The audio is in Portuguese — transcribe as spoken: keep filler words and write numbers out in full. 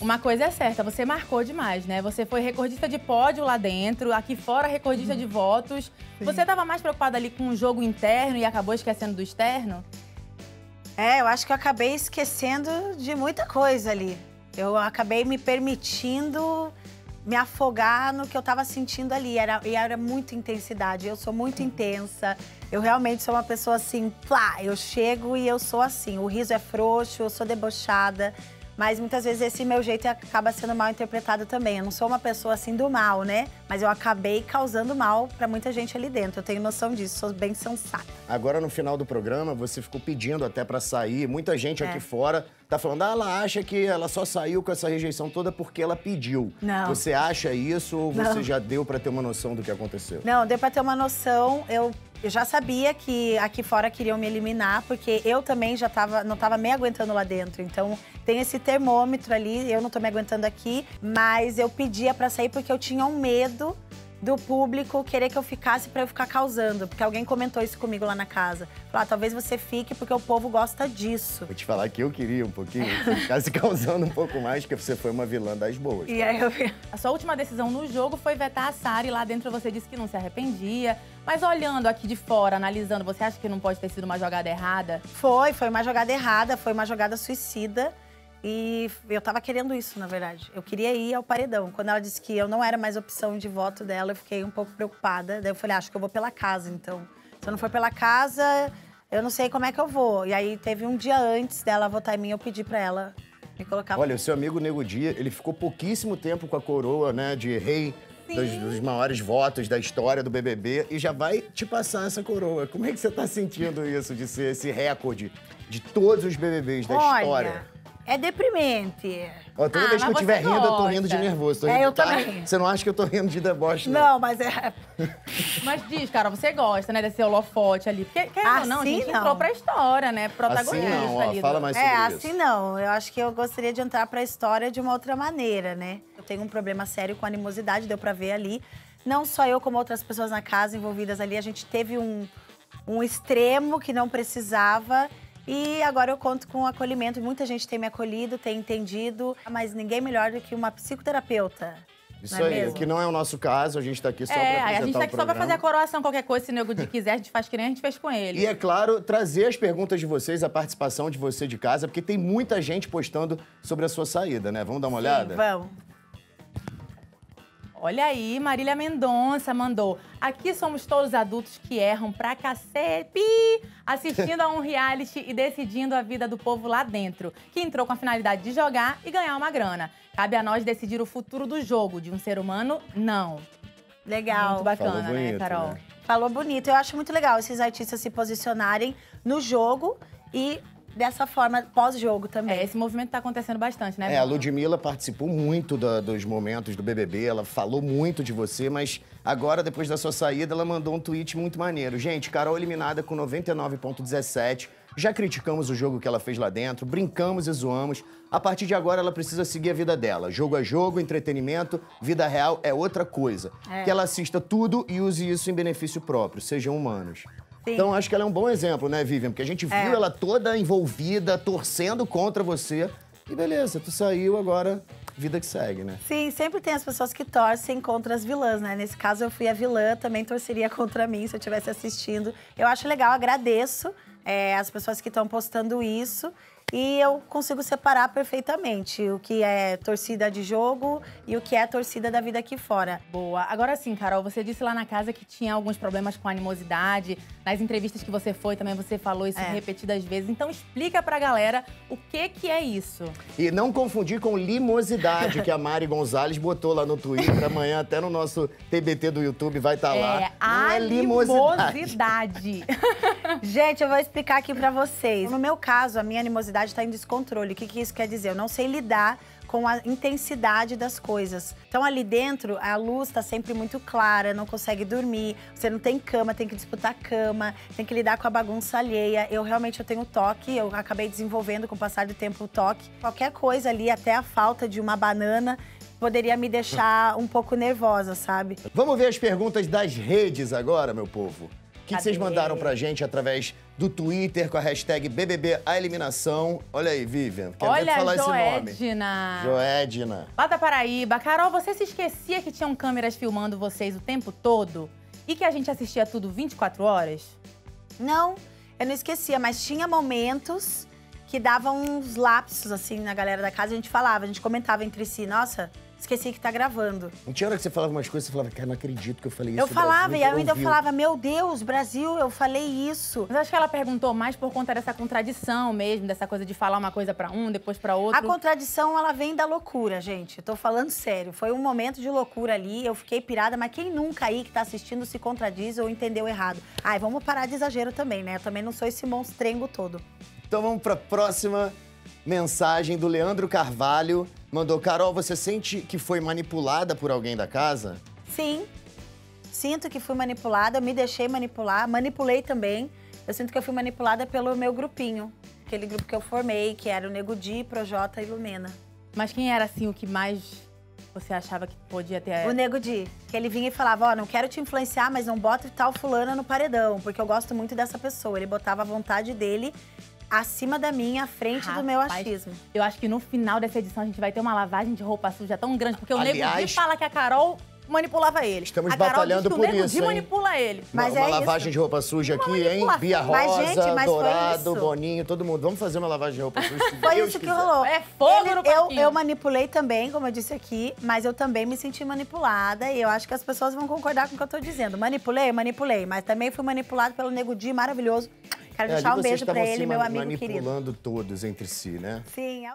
Uma coisa é certa, você marcou demais, né? Você foi recordista de pódio lá dentro, aqui fora recordista uhum. de votos. Sim. Você estava mais preocupada ali com o jogo interno e acabou esquecendo do externo? É, eu acho que eu acabei esquecendo de muita coisa ali. Eu acabei me permitindo me afogar no que eu estava sentindo ali. Era, e era muita intensidade, eu sou muito intensa. Eu realmente sou uma pessoa assim, plá, eu chego e eu sou assim. O riso é frouxo, eu sou debochada. Mas muitas vezes esse meu jeito acaba sendo mal interpretado também. Eu não sou uma pessoa assim do mal, né? Mas eu acabei causando mal pra muita gente ali dentro. Eu tenho noção disso, sou bem sensata. Agora, no final do programa, você ficou pedindo até pra sair. Muita gente é. aqui fora tá falando, ah, ela acha que ela só saiu com essa rejeição toda porque ela pediu. Não. Você acha isso ou você não. já deu pra ter uma noção do que aconteceu? Não, deu pra ter uma noção. Eu... Eu já sabia que aqui fora queriam me eliminar, porque eu também já tava, não tava me aguentando lá dentro. Então, tem esse termômetro ali, eu não tô me aguentando aqui, mas eu pedia pra sair porque eu tinha um medo do público querer que eu ficasse pra eu ficar causando. Porque alguém comentou isso comigo lá na casa. Falou, ah, talvez você fique porque o povo gosta disso. Vou te falar que eu queria um pouquinho, que eu ficasse causando um pouco mais, porque você foi uma vilã das boas. E aí eu... A sua última decisão no jogo foi vetar a Sarah e lá dentro você disse que não se arrependia. Mas olhando aqui de fora, analisando, você acha que não pode ter sido uma jogada errada? Foi, foi uma jogada errada, foi uma jogada suicida. E eu tava querendo isso, na verdade. Eu queria ir ao paredão. Quando ela disse que eu não era mais opção de voto dela, eu fiquei um pouco preocupada. Daí eu falei, ah, acho que eu vou pela casa, então. Se eu não for pela casa, eu não sei como é que eu vou. E aí teve um dia antes dela votar em mim, eu pedi pra ela me colocar... Olha, o seu amigo Nego Di, ele ficou pouquíssimo tempo com a coroa, né, de rei... Dos, dos maiores votos da história do B B B e já vai te passar essa coroa. Como é que você tá sentindo isso, de ser esse recorde de todos os B B Bs da Olha, história? É deprimente. Ó, toda ah, vez que eu estiver rindo, eu tô rindo de nervoso. Tô rindo, é, eu tá? também. Você não acha que eu tô rindo de deboche, né? Não, mas é... Mas diz, cara, você gosta, né, desse holofote ali. Porque, quer assim ou não, a gente não. entrou pra história, né? Protagonista assim não, ó, ali. Fala mais do... sobre é, isso. assim não. Eu acho que eu gostaria de entrar pra história de uma outra maneira, né? Eu tenho um problema sério com animosidade, deu pra ver ali. Não só eu, como outras pessoas na casa envolvidas ali. A gente teve um, um extremo que não precisava. E agora eu conto com um acolhimento. Muita gente tem me acolhido, tem entendido. Mas ninguém melhor do que uma psicoterapeuta. Isso não é aí, mesmo? Que não é o nosso caso, a gente tá aqui só é, pra apresentar o programa. A gente tá aqui só pra fazer a coroação, qualquer coisa, se o Nego Di quiser, a gente faz que nem a gente fez com ele. E é claro, trazer as perguntas de vocês, a participação de você de casa, porque tem muita gente postando sobre a sua saída, né? Vamos dar uma Sim, olhada? Vamos. Olha aí, Marília Mendonça mandou. Aqui somos todos adultos que erram pra cacete, assistindo a um reality e decidindo a vida do povo lá dentro, que entrou com a finalidade de jogar e ganhar uma grana. Cabe a nós decidir o futuro do jogo, de um ser humano, não. Legal. Muito bacana, Falou bonito, né, Karol? Né? Falou bonito. Eu acho muito legal esses artistas se posicionarem no jogo e... dessa forma, pós-jogo também. É, esse movimento tá acontecendo bastante, né? É, a Ludmilla participou muito da, dos momentos do B B B, ela falou muito de você, mas agora, depois da sua saída, ela mandou um tweet muito maneiro. Gente, Karol eliminada com noventa e nove ponto dezessete, já criticamos o jogo que ela fez lá dentro, brincamos e zoamos. A partir de agora, ela precisa seguir a vida dela. Jogo é jogo, entretenimento, vida real é outra coisa. É. Que ela assista tudo e use isso em benefício próprio, sejam humanos. Sim. Então, acho que ela é um bom exemplo, né, Vivian? Porque a gente viu é. ela toda envolvida, torcendo contra você. E beleza, tu saiu, agora vida que segue, né? Sim, sempre tem as pessoas que torcem contra as vilãs, né? Nesse caso, eu fui a vilã, também torceria contra mim se eu estivesse assistindo. Eu acho legal, agradeço é, as pessoas que estão postando isso. E eu consigo separar perfeitamente o que é torcida de jogo e o que é torcida da vida aqui fora. Boa. Agora sim, Karol, você disse lá na casa que tinha alguns problemas com a animosidade. Nas entrevistas que você foi também você falou isso é. repetidas vezes. Então explica pra galera o que que é isso. E não confundir com limosidade, que a Mari Gonzalez botou lá no Twitter. Amanhã até no nosso T B T do YouTube vai estar tá é, lá. A é, a limosidade. Gente, eu vou explicar aqui pra vocês. No meu caso, a minha animosidade está em descontrole. O que, que isso quer dizer? Eu não sei lidar com a intensidade das coisas. Então, ali dentro, a luz está sempre muito clara, não consegue dormir, você não tem cama, tem que disputar cama, tem que lidar com a bagunça alheia. Eu realmente eu tenho toque, eu acabei desenvolvendo com o passar do tempo o toque. Qualquer coisa ali, até a falta de uma banana, poderia me deixar um pouco nervosa, sabe? Vamos ver as perguntas das redes agora, meu povo. que vocês mandaram pra gente através do Twitter com a hashtag B B B A Eliminação. Olha aí, Vivian. Quero Olha, falar Joedna. esse nome. Joedna. Bata Paraíba. Karol, você se esquecia que tinham câmeras filmando vocês o tempo todo e que a gente assistia tudo vinte e quatro horas? Não, eu não esquecia, mas tinha momentos que davam uns lapsos, assim, na galera da casa. A gente falava, a gente comentava entre si, nossa... Esqueci que tá gravando. Não tinha hora que você falava umas coisas, você falava, cara, não acredito que eu falei isso. Eu falava e ainda eu falava, meu Deus, Brasil, eu falei isso. Mas acho que ela perguntou mais por conta dessa contradição mesmo, dessa coisa de falar uma coisa pra um, depois pra outro. A contradição, ela vem da loucura, gente. Eu tô falando sério. Foi um momento de loucura ali, eu fiquei pirada, mas quem nunca aí que tá assistindo se contradiz ou entendeu errado? Ai, vamos parar de exagero também, né? Eu também não sou esse monstrengo todo. Então vamos pra próxima mensagem do Leandro Carvalho. Mandou, Karol, você sente que foi manipulada por alguém da casa? Sim, sinto que fui manipulada, me deixei manipular, manipulei também. Eu sinto que eu fui manipulada pelo meu grupinho, aquele grupo que eu formei, que era o Nego Di, Projota e Lumena. Mas quem era, assim, o que mais você achava que podia ter? O Nego Di, que ele vinha e falava, ó, oh, não quero te influenciar, mas não bota tal fulana no paredão, porque eu gosto muito dessa pessoa. Ele botava a vontade dele acima da minha, à frente Rapaz, do meu achismo. Eu acho que no final dessa edição a gente vai ter uma lavagem de roupa suja tão grande, porque Aliás, o Nego Di fala que a Karol manipulava ele. Estamos a Karol batalhando diz que por o Nego isso, Di manipula ele. Mas uma é lavagem isso. de roupa suja uma aqui, hein? Bia Rosa, mas, gente, mas Dourado, Boninho, todo mundo. Vamos fazer uma lavagem de roupa suja. Foi Deus isso que quiser. rolou. É fogo ele, no parquinho. Eu, eu manipulei também, como eu disse aqui, mas eu também me senti manipulada e eu acho que as pessoas vão concordar com o que eu tô dizendo. Manipulei, manipulei, mas também fui manipulada pelo Nego Di, maravilhoso. Quero é, deixar um beijo pra ele, meu amigo querido. Vocês estavam manipulando todos entre si, né? Sim.